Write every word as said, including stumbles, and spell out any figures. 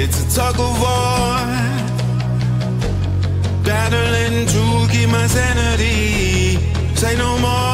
It's a tug of war, battling to keep my sanity. Say no more.